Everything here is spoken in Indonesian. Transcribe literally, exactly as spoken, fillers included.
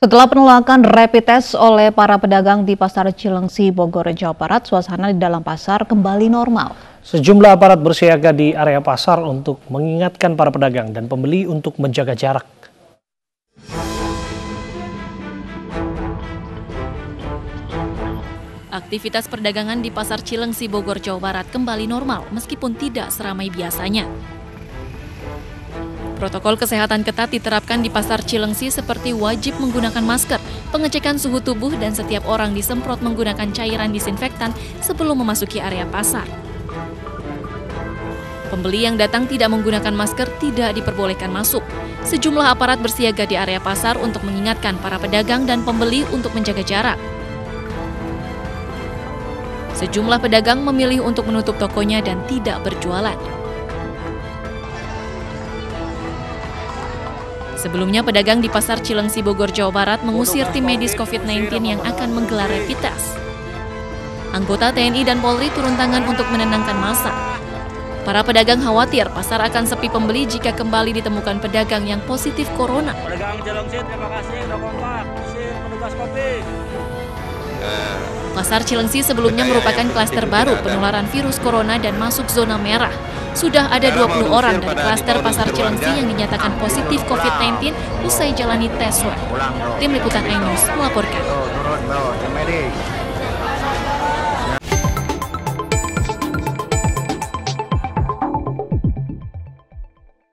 Setelah penolakan rapid test oleh para pedagang di Pasar Cileungsi, Bogor, Jawa Barat, suasana di dalam pasar kembali normal. Sejumlah aparat bersiaga di area pasar untuk mengingatkan para pedagang dan pembeli untuk menjaga jarak. Aktivitas perdagangan di Pasar Cileungsi, Bogor, Jawa Barat kembali normal meskipun tidak seramai biasanya. Protokol kesehatan ketat diterapkan di Pasar Cileungsi seperti wajib menggunakan masker, pengecekan suhu tubuh, dan setiap orang disemprot menggunakan cairan disinfektan sebelum memasuki area pasar. Pembeli yang datang tidak menggunakan masker tidak diperbolehkan masuk. Sejumlah aparat bersiaga di area pasar untuk mengingatkan para pedagang dan pembeli untuk menjaga jarak. Sejumlah pedagang memilih untuk menutup tokonya dan tidak berjualan. Sebelumnya, pedagang di Pasar Cileungsi, Bogor, Jawa Barat mengusir tim medis COVID sembilan belas yang akan menggelar rapid test. Anggota T N I dan Polri turun tangan untuk menenangkan massa. Para pedagang khawatir pasar akan sepi pembeli jika kembali ditemukan pedagang yang positif corona. Pedagang Cileungsi, terima kasih sudah kompak. Usir petugas Covid. Pasar Cileungsi sebelumnya merupakan klaster baru penularan virus corona dan masuk zona merah. Sudah ada dua puluh orang dari klaster Pasar Cileungsi yang dinyatakan positif COVID sembilan belas usai jalani tes swab. Tim Liputan iNews melaporkan.